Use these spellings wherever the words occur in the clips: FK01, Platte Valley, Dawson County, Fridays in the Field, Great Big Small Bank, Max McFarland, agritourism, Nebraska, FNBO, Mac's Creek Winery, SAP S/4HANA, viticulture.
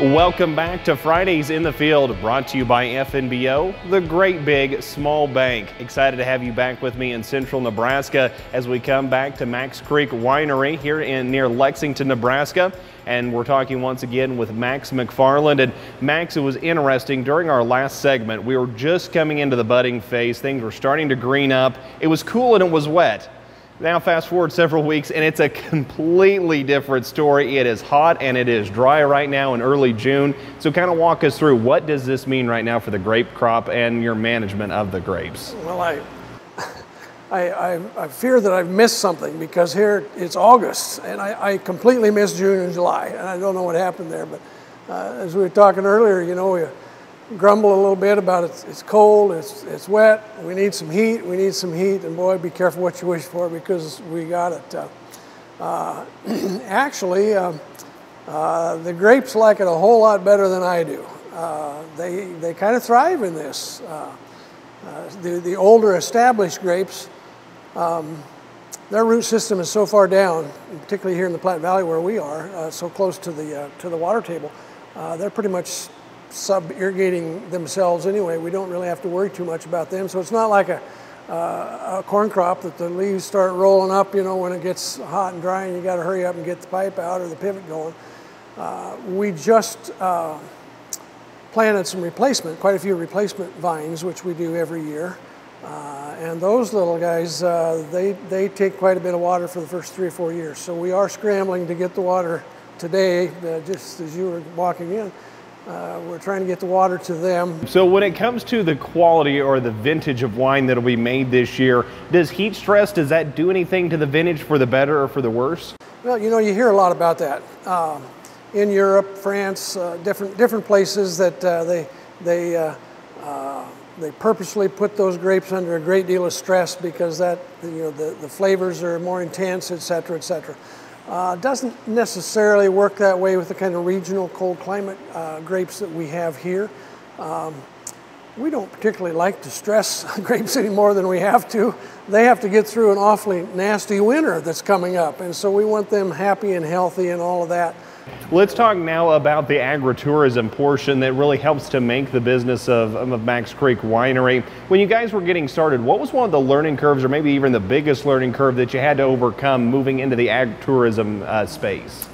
Welcome back to Fridays in the Field, brought to you by FNBO, the great big small bank. Excited to have you back with me in central Nebraska as we come back to Mac's Creek Winery here near Lexington, Nebraska. And we're talking once again with Max McFarland. And Max, it was interesting, during our last segment, we were just coming into the budding phase. Things were starting to green up. It was cool and it was wet. Now fast forward several weeks and it's a completely different story. It is hot and it is dry right now in early June. So kind of walk us through, what does this mean right now for the grape crop and your management of the grapes? Well, I fear that I've missed something, because here it's August and I completely missed June and July, and I don't know what happened there. But as we were talking earlier, you know, we grumble a little bit about it's cold, it's wet, we need some heat, and boy, be careful what you wish for, because we got it. Actually, the grapes like it a whole lot better than I do. They kind of thrive in this. The older established grapes, their root system is so far down, particularly here in the Platte Valley where we are, so close to the water table, they're pretty much sub-irrigating themselves anyway. We don't really have to worry too much about them. So it's not like a corn crop that the leaves start rolling up, you know, when it gets hot and dry and you got to hurry up and get the pipe out or the pivot going. We just planted some replacement, quite a few replacement vines, which we do every year. And those little guys, they take quite a bit of water for the first 3 or 4 years. So we are scrambling to get the water today, just as you were walking in. We're trying to get the water to them. So when it comes to the quality or the vintage of wine that'll be made this year, does heat stress, does that do anything to the vintage for the better or for the worse? Well, you know, you hear a lot about that. In Europe, France, different places that they purposely put those grapes under a great deal of stress, because that, you know, the flavors are more intense, et cetera, et cetera. Doesn't necessarily work that way with the kind of regional cold climate grapes that we have here. We don't particularly like to stress grapes any more than we have to. They have to get through an awfully nasty winter that's coming up, and so we want them happy and healthy and all of that. Let's talk now about the agritourism portion that really helps to make the business of Mac's Creek Winery. When you guys were getting started, what was one of the learning curves, or maybe even the biggest learning curve, that you had to overcome moving into the agritourism space?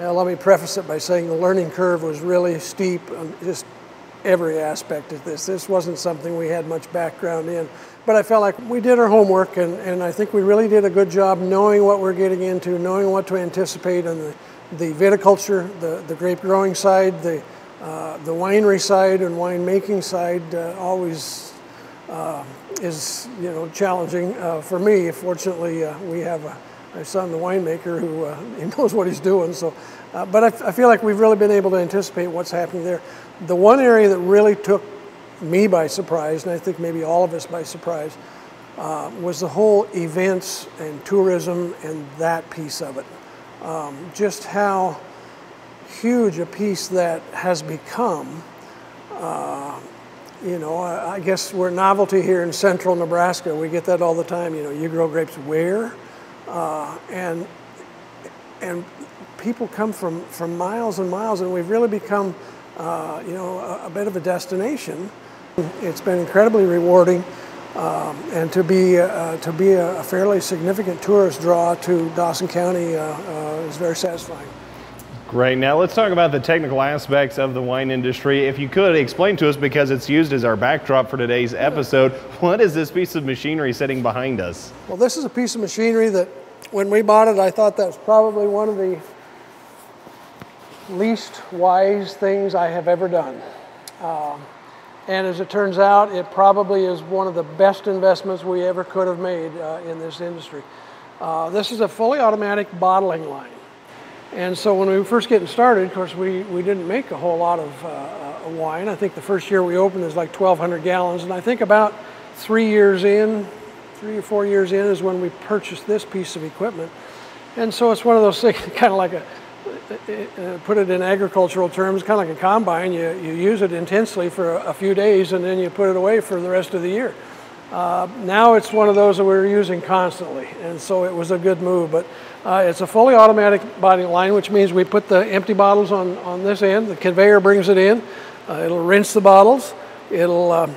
Now, let me preface it by saying the learning curve was really steep on just every aspect of this. This wasn't something we had much background in, but I felt like we did our homework, and I think we really did a good job knowing what we're getting into, knowing what to anticipate on the viticulture, the grape growing side, the winery side and winemaking side. Always is, you know, challenging for me. Fortunately, we have a son, the winemaker, who he knows what he's doing. So, but I feel like we've really been able to anticipate what's happening there. The one area that really took me by surprise, and I think maybe all of us by surprise, was the whole events and tourism and that piece of it. Just how huge a piece that has become. You know, I guess we're novelty here in central Nebraska. We get that all the time. You know, you grow grapes where? And people come from miles and miles, and we've really become, you know, a bit of a destination. It's been incredibly rewarding. And to be a fairly significant tourist draw to Dawson County is very satisfying. Great. Now let's talk about the technical aspects of the wine industry. If you could explain to us, because it's used as our backdrop for today's episode, what is this piece of machinery sitting behind us? Well, this is a piece of machinery that when we bought it, I thought that was probably one of the least wise things I have ever done. And as it turns out, it probably is one of the best investments we ever could have made in this industry. This is a fully automatic bottling line. And so when we were first getting started, of course, we didn't make a whole lot of wine. I think the first year we opened is like 1,200 gallons. And I think about 3 years in, 3 or 4 years in, is when we purchased this piece of equipment. And so it's one of those things, kind of like a, put it in agricultural terms, kind of like a combine. You use it intensely for a few days and then you put it away for the rest of the year. Now it's one of those that we're using constantly, and so it was a good move. But it's a fully automatic body line, which means we put the empty bottles on this end. The conveyor brings it in. It'll rinse the bottles. It'll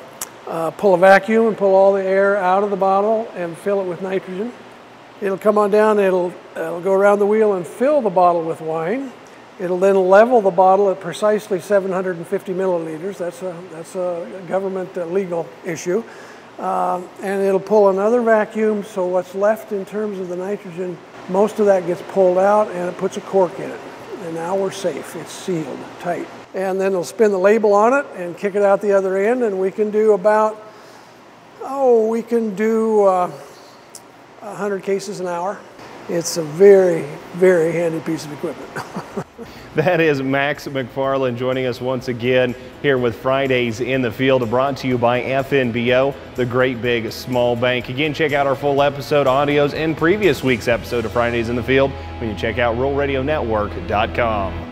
pull a vacuum and pull all the air out of the bottle and fill it with nitrogen. It'll come on down. It'll go around the wheel and fill the bottle with wine. It'll then level the bottle at precisely 750 milliliters. That's a government legal issue. And it'll pull another vacuum, so what's left in terms of the nitrogen, most of that gets pulled out and it puts a cork in it. And now we're safe. It's sealed tight. And then it'll spin the label on it and kick it out the other end, and we can do about, we can do 100 cases an hour. It's a very, very handy piece of equipment. That is Max McFarland joining us once again here with Fridays in the Field, brought to you by FNBO, the great big small bank. Again, check out our full episode, audios, and previous week's episode of Fridays in the Field when you check out ruralradionetwork.com.